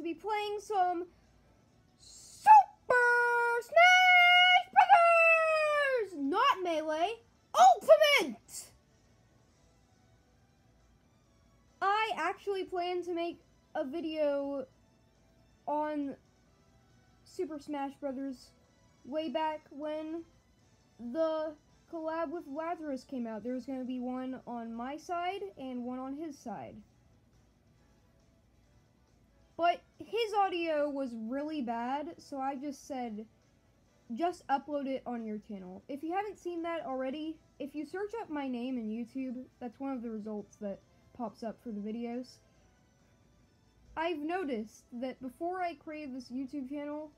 to be playing some Super Smash Bros! Not Melee, Ultimate! I actually plan to make a video on Super Smash Bros. Way back when the collab with Lazarus came out. There was going to be one on my side and one on his side. But his audio was really bad, so I just said, just upload it on your channel. If you haven't seen that already, if you search up my name in YouTube, that's one of the results that pops up for the videos. I've noticed that before I created this YouTube channel,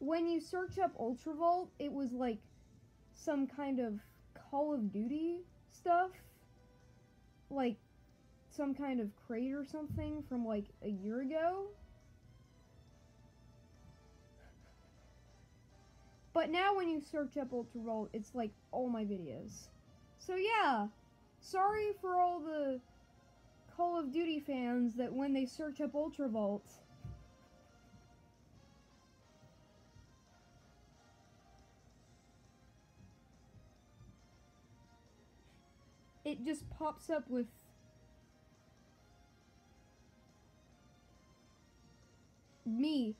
when you search up Ultra Vault, it was like some kind of Call of Duty stuff. Like some kind of crate or something from like a year ago. But now when you search up Ultra Vault, it's like all my videos. So yeah, sorry for all the Call of Duty fans that when they search up Ultra Vault, it just pops up with me.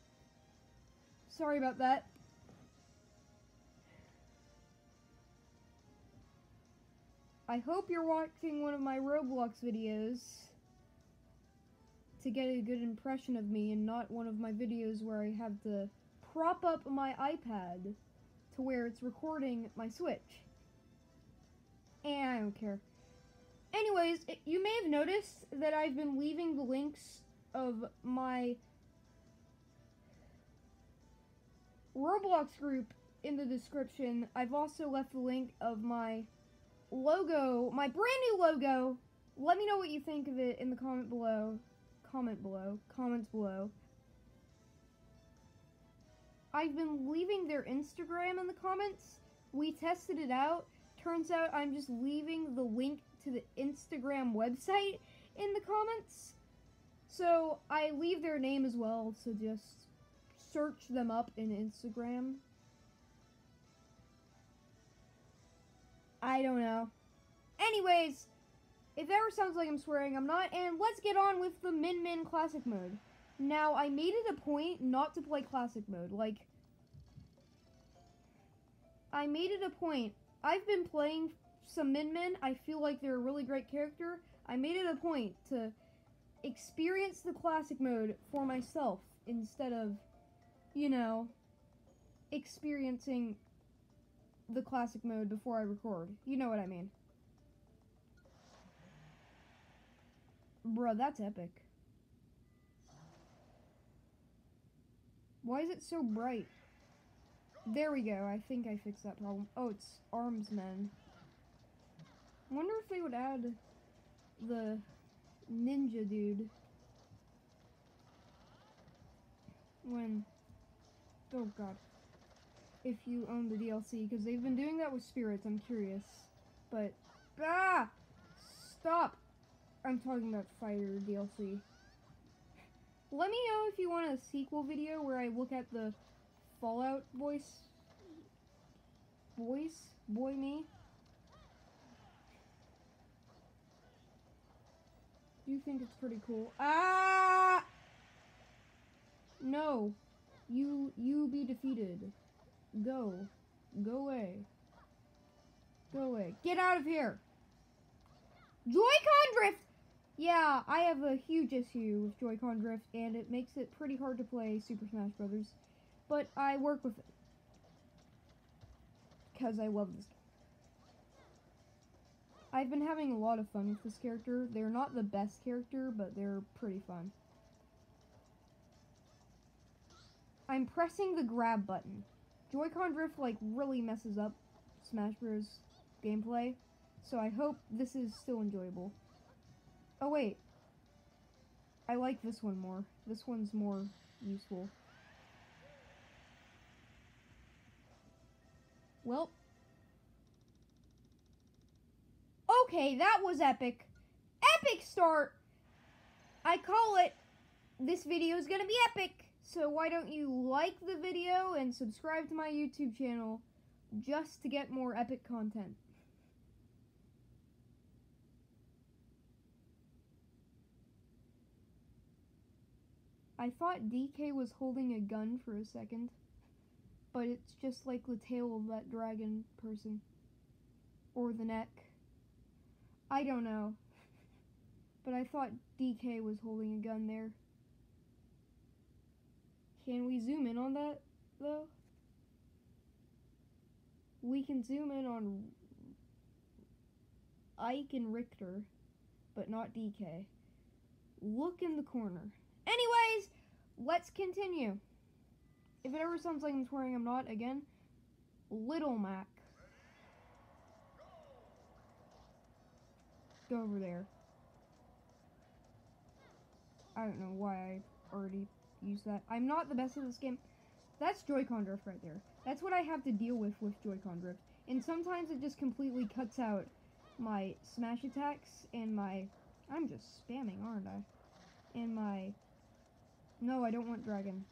Sorry about that. I hope you're watching one of my Roblox videos to get a good impression of me and not one of my videos where I have to prop up my iPad to where it's recording my Switch. And I don't care. Anyways, you may have noticed that I've been leaving the links of my Roblox group in the description. I've also left the link of my logo, my brand new logo. Let me know what you think of it in the comment below. Comments below. I've been leaving their Instagram in the comments. We tested it out. Turns out I'm just leaving the link to the Instagram website in the comments. So I leave their name as well, so just search them up in Instagram. I don't know. Anyways, if that ever sounds like I'm swearing, I'm not. And let's get on with the Min Min Classic Mode. Now, I made it a point not to play Classic Mode. Like, I made it a point. I've been playing some Min Min. I feel like they're a really great character. I made it a point to experience the Classic Mode for myself instead of, you know, experiencing the Classic Mode before I record. You know what I mean. Bruh, that's epic. Why is it so bright? There we go. I think I fixed that problem. Oh, it's Arms Man. Wonder if they would add the ninja dude when... Oh, God. If you own the DLC, because they've been doing that with spirits, I'm curious. But, ah! Stop! I'm talking about Fire DLC. Let me know if you want a sequel video where I look at the Fallout boy me. You think it's pretty cool? Ah! No. You be defeated. Go away. Get out of here! Joy-Con Drift! Yeah, I have a huge issue with Joy-Con Drift, and it makes it pretty hard to play Super Smash Bros. But I work with it. Because I love this game. I've been having a lot of fun with this character. They're not the best character, but they're pretty fun. I'm pressing the grab button. Joy-Con Drift, like, really messes up Smash Bros. Gameplay, so I hope this is still enjoyable. Oh, wait. I like this one more. This one's more useful. Well. Okay, that was epic. Epic start! I call it this video is gonna be epic. So why don't you like the video and subscribe to my YouTube channel just to get more epic content. I thought DK was holding a gun for a second, but it's just like the tail of that dragon person. Or the neck. I don't know. But I thought DK was holding a gun there. Can we zoom in on that, though? We can zoom in on Ike and Richter, but not DK. Look in the corner. Anyways, let's continue. If it ever sounds like I'm swearing, I'm not, again. Little Mac. Go over there. I don't know why I already used that. I'm not the best at this game. That's Joy-Con Drift right there. That's what I have to deal with Joy-Con Drift. And sometimes it just completely cuts out my smash attacks and my... I'm just spamming, aren't I? And my... No, I don't want dragon.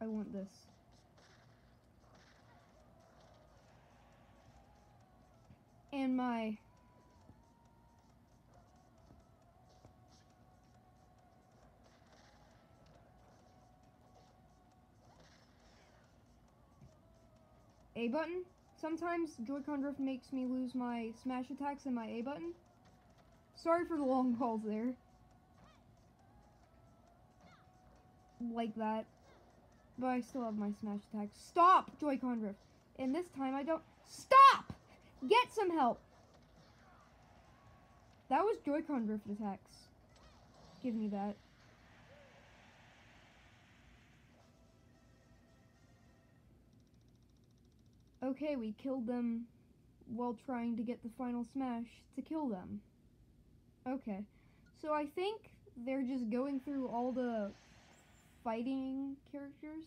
I want this. And my... A button. Sometimes Joy-Con Drift makes me lose my smash attacks and my A button. Sorry for the long balls there. Like that. But I still have my smash attacks. Stop, Joy-Con Drift. And this time I don't... Stop! Get some help! That was Joy-Con Drift attacks. Give me that. Okay, we killed them while trying to get the final smash to kill them. Okay, so I think they're just going through all the fighting characters.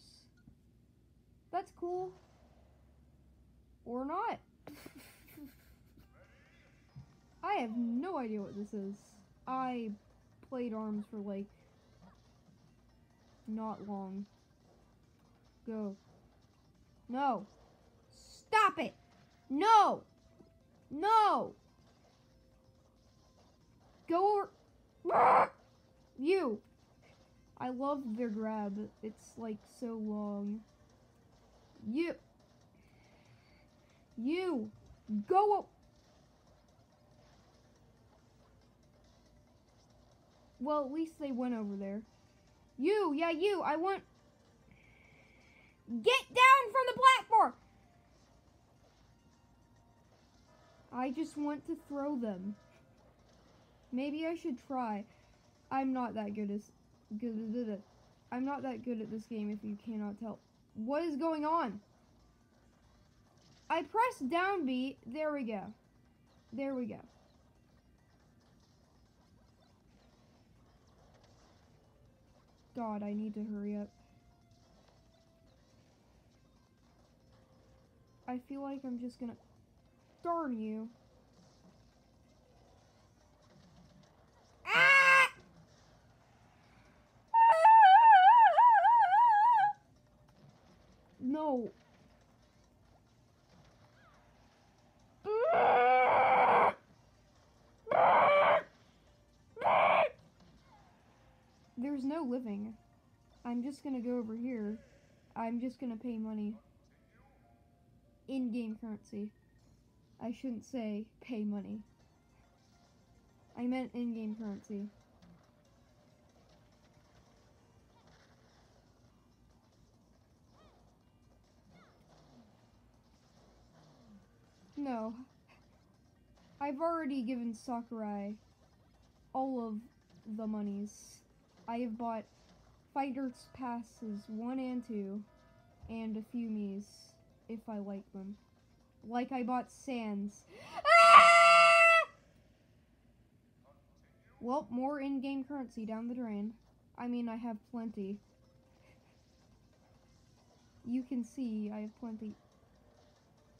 That's cool. Or not. I have no idea what this is. I played Arms for like not long. Go. No. Stop it. No. No. Go over... You! I love their grab. It's, like, so long. You! You! Go... Well, at least they went over there. You! Yeah, you! I want... Get down from the platform! I just want to throw them. Maybe I should try. I'm not that good at this game if you cannot tell. What is going on? I pressed down B. There we go. There we go. God, I need to hurry up. I feel like I'm just gonna... Darn you. No. There's no living. I'm just gonna go over here. I'm just gonna pay money. In-game currency. I shouldn't say pay money. I meant in-game currency. No. I've already given Sakurai all of the monies. I have bought Fighters Passes 1 and 2, and a few Miis, if I like them. Like I bought Sans. Ah! Well, more in-game currency down the drain. I mean, I have plenty. You can see I have plenty.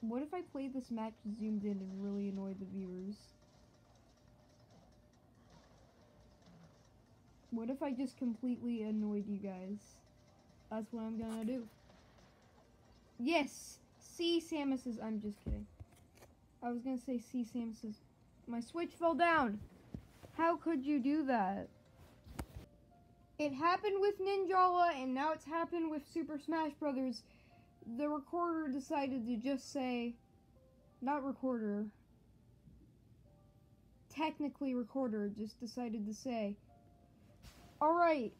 What if I played this match zoomed in and really annoyed the viewers? What if I just completely annoyed you guys? That's what I'm gonna do. Yes! See Samus's. I'm just kidding. I was gonna say see Samus's. My Switch fell down! How could you do that? It happened with Ninjala, and now it's happened with Super Smash Bros. The recorder decided to just say... Not recorder. Technically recorder just decided to say... Alright,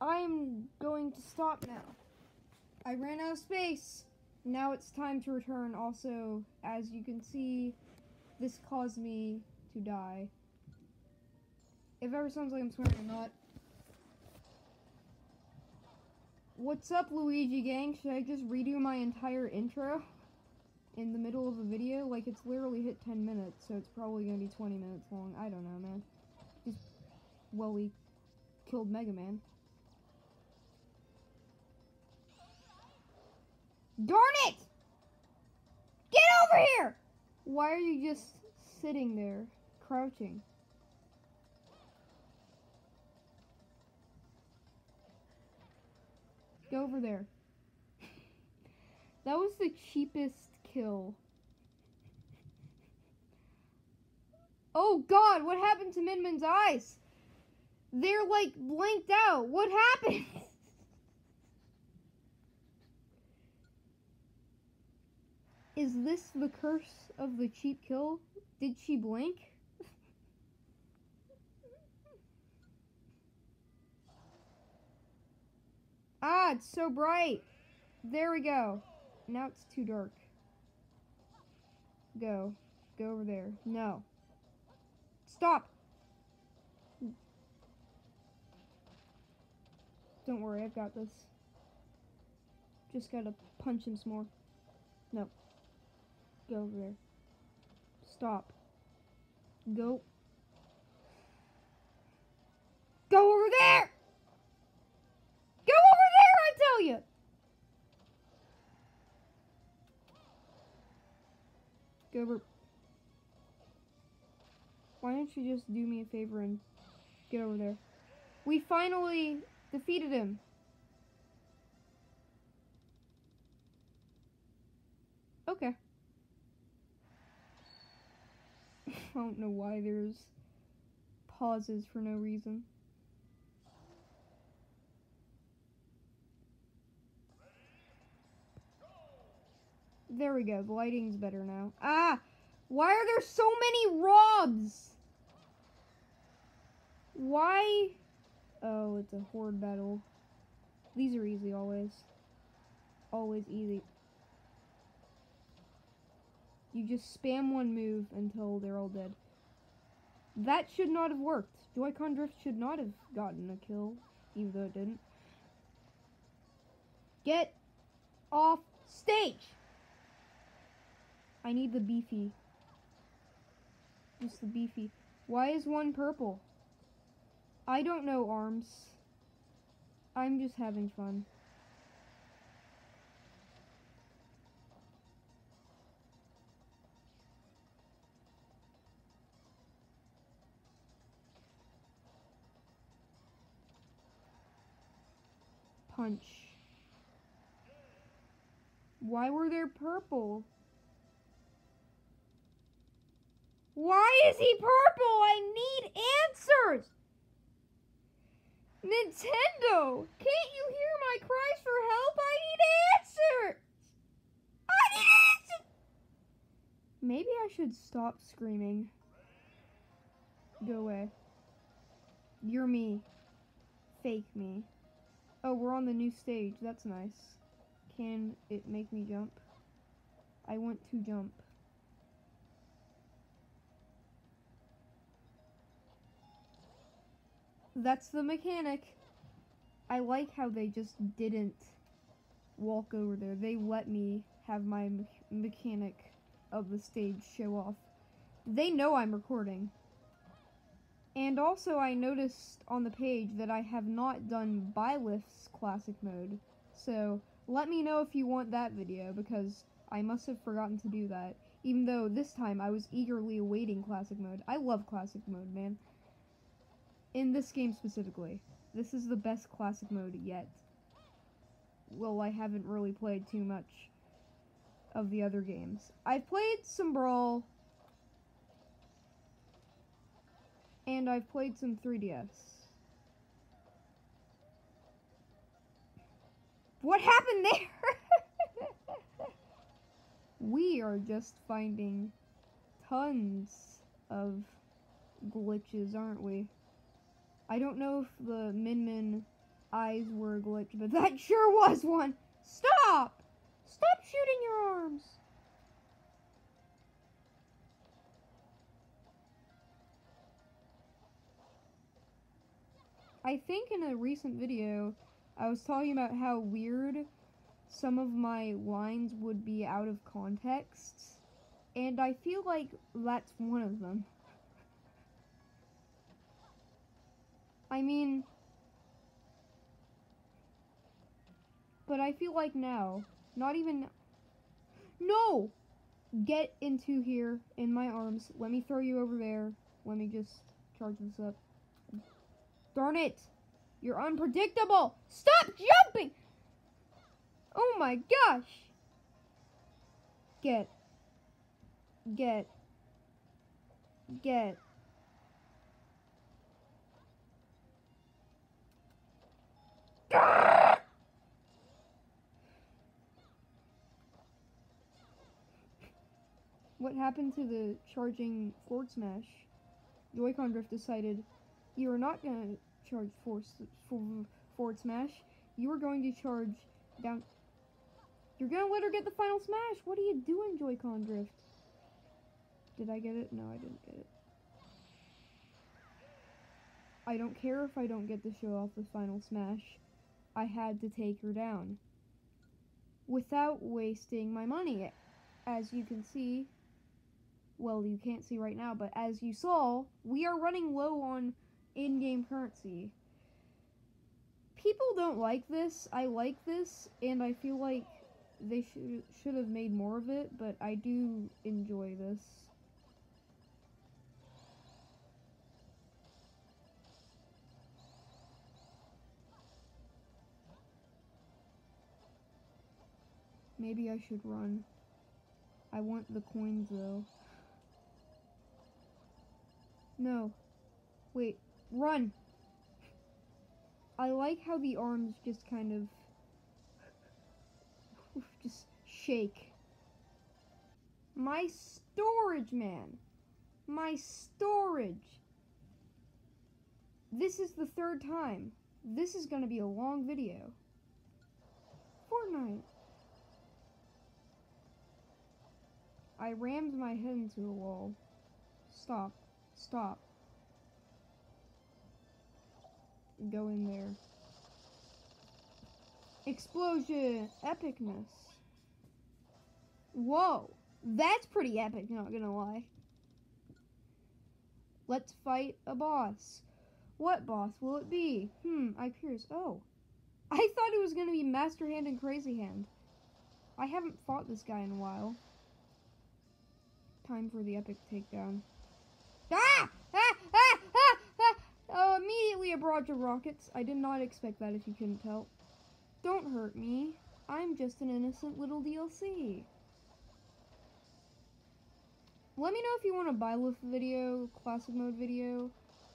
I'm going to stop now. I ran out of space. Now it's time to return. Also, as you can see, this caused me to die. If ever sounds like I'm swearing, I'm not. What's up, Luigi-Gang? Should I just redo my entire intro in the middle of a video? Like, it's literally hit 10 minutes, so it's probably gonna be 20 minutes long. I don't know, man. Just, well, we killed Mega Man. Darn it! Get over here! Why are you just sitting there, crouching? Go over there. That was the cheapest kill. Oh god, what happened to Min Min's eyes? They're like blanked out. What happened? Is this the curse of the cheap kill? Did she blink? Ah, it's so bright. There we go. Now it's too dark. Go. Go over there. No. Stop! Don't worry, I've got this. Just gotta punch him some more. No. Go over there. Stop. Go. Go over there! Go over there, I tell you! Go over. Why don't you just do me a favor and get over there? We finally defeated him. Okay. I don't know why there's pauses for no reason. There we go. The lighting's better now. Ah! Why are there so many Robs? Why? Oh, it's a horde battle. These are easy always. Always easy. You just spam one move until they're all dead. That should not have worked. Joy-Con Drift should not have gotten a kill, even though it didn't. Get off stage! I need the beefy. Just the beefy. Why is one purple? I don't know, Arms. I'm just having fun. Punch. Why were there purple? Why is he purple? I need answers! Nintendo! Can't you hear my cries for help? I need answers! I need answers! Maybe I should stop screaming. Go away. You're me. Fake me. Oh, we're on the new stage. That's nice. Can it make me jump? I want to jump. That's the mechanic. I like how they just didn't walk over there. They let me have my mechanic of the stage show off. They know I'm recording. And also I noticed on the page that I have not done Byleth's classic mode. So let me know if you want that video, because I must have forgotten to do that. Even though this time I was eagerly awaiting classic mode. I love classic mode, man. in this game specifically. This is the best classic mode yet. Well, I haven't really played too much of the other games. I've played some Brawl, and I've played some 3DS. What happened there? We are just finding tons of glitches, aren't we? I don't know if the Min Min eyes were a glitch, but that sure was one! Stop! Stop shooting your arms! I think in a recent video, I was talking about how weird some of my lines would be out of context, and I feel like that's one of them. I mean, but I feel like now, not even, no! Get into here, in my arms, let me throw you over there, let me just charge this up. Darn it! You're unpredictable! Stop jumping! Oh my gosh! Get. What happened to the charging forward smash? Joy-Con Drift decided you are not gonna charge forward smash. You are going to charge down. You're gonna let her get the final smash. What are you doing, Joy-Con Drift? Did I get it? No, I didn't get it. I don't care if I don't get to show off the final smash. I had to take her down without wasting my money. As you can see, well, you can't see right now, but as you saw, we are running low on in-game currency. People don't like this. I like this, and I feel like they should have made more of it, but I do enjoy this. Maybe I should run. I want the coins, though. No. Wait. Run! I like how the arms just kind of just shake. My storage, man! My storage! This is the third time. This is gonna be a long video. Fortnite. I rammed my head into the wall. Stop. Stop. Go in there. Explosion! Epicness. Whoa! That's pretty epic, not gonna lie. Let's fight a boss. What boss will it be? I'm curious. Oh. I thought it was gonna be Master Hand and Crazy Hand. I haven't fought this guy in a while. Time for the epic takedown. Ah! Ah! Ah! Ah! Ah! Oh, immediately a barrage of rockets. I did not expect that if you couldn't tell. Don't hurt me. I'm just an innocent little DLC. Let me know if you want a Byleth video, classic mode video.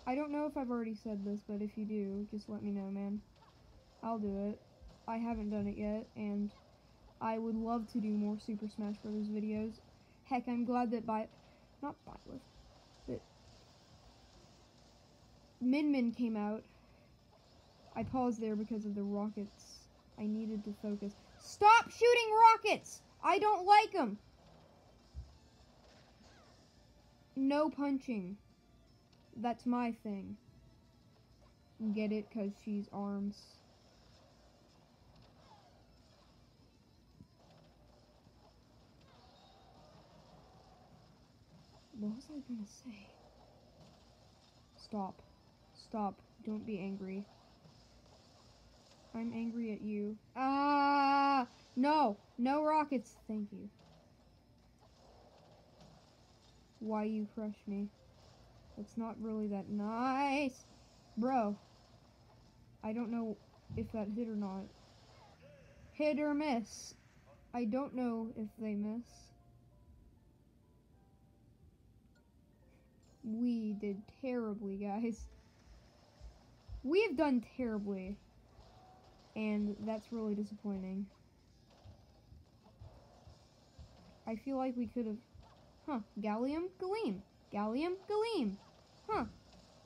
I don't know if I've already said this, but if you do, just let me know, man. I'll do it. I haven't done it yet, and I would love to do more Super Smash Bros videos. Heck, I'm glad that Min Min came out. I paused there because of the rockets. I needed to focus. Stop shooting rockets! I don't like them! No punching. That's my thing. Get it? 'Cause she's arms. What was I gonna say? Stop. Stop. Don't be angry. I'm angry at you. Ah! No! No rockets! Thank you. Why you crush me? It's not really that nice. Bro. I don't know if that hit or not. Hit or miss. I don't know if they miss. We did terribly, guys. We have done terribly. And that's really disappointing. I feel like we could have... Huh. Galeem? Galeem. Galeem? Galeem. Huh.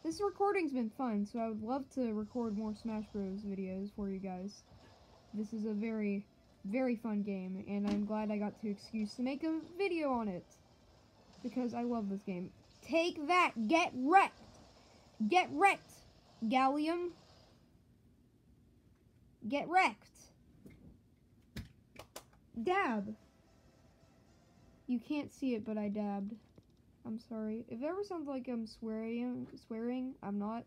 This recording's been fun, so I would love to record more Smash Bros. Videos for you guys. This is a very, very fun game, and I'm glad I got the excuse to make a video on it. Because I love this game. Take that! Get wrecked! Get wrecked, Galeem! Get wrecked! Dab! You can't see it, but I dabbed. I'm sorry. If it ever sounds like I'm swearing, I'm not.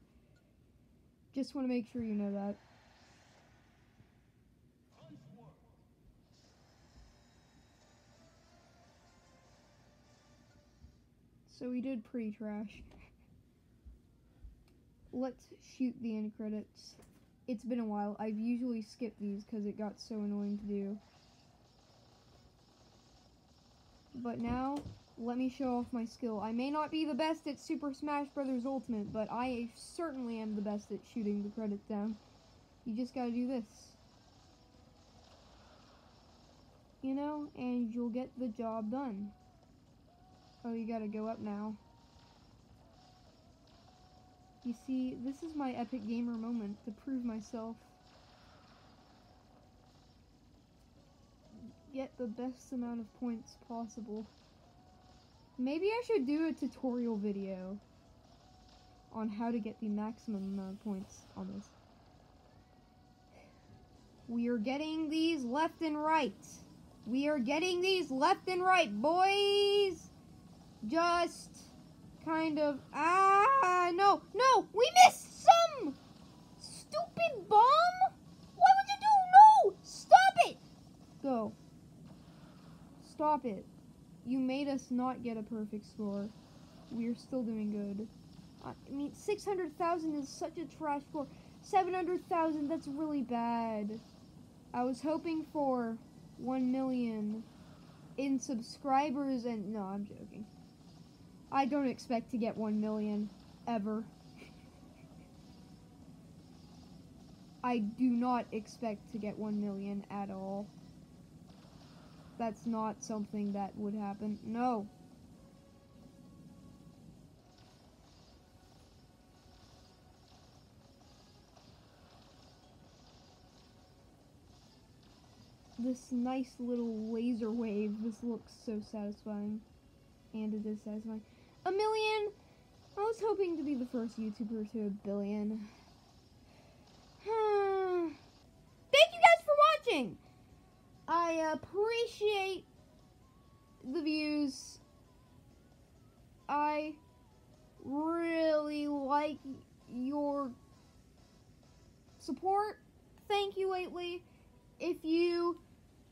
Just want to make sure you know that. So we did pretty trash. Let's shoot the end credits. It's been a while. I've usually skipped these because it got so annoying to do. But now, let me show off my skill. I may not be the best at Super Smash Bros. Ultimate, but I certainly am the best at shooting the credits down. You just gotta do this. You know, and you'll get the job done. Oh, you gotta go up now. You see, this is my epic gamer moment to prove myself. Get the best amount of points possible. Maybe I should do a tutorial video on how to get the maximum amount of points on this. We are getting these left and right. We are getting these left and right, boys! Just kind of no, we missed some stupid bomb. Why would you do? No, stop it. Go. Stop it. You made us not get a perfect score. We're still doing good. I mean, 600,000 is such a trash score. 700,000, that's really bad. I was hoping for 1 million in subscribers, and no, I'm joking. I don't expect to get 1 million, ever. I do not expect to get 1 million at all. That's not something that would happen. No! This nice little laser wave, this looks so satisfying. And it is satisfying. 1 million! I was hoping to be the first YouTuber to 1 billion. Thank you guys for watching! I appreciate the views. I really like your support. Thank you lately. If you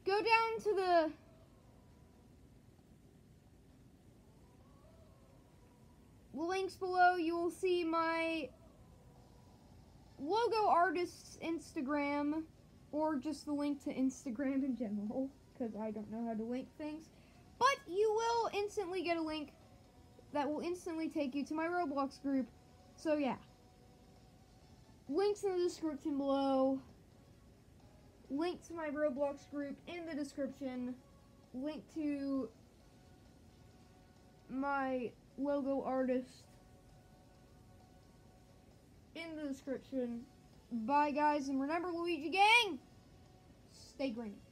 go down to the... links below, you will see my logo artist's Instagram, or just the link to Instagram in general, because I don't know how to link things. But you will instantly get a link that will instantly take you to my Roblox group. So yeah, links in the description below, link to my Roblox group in the description, link to my logo artist in the description. Bye, guys, and remember, Luigi Gang, stay green.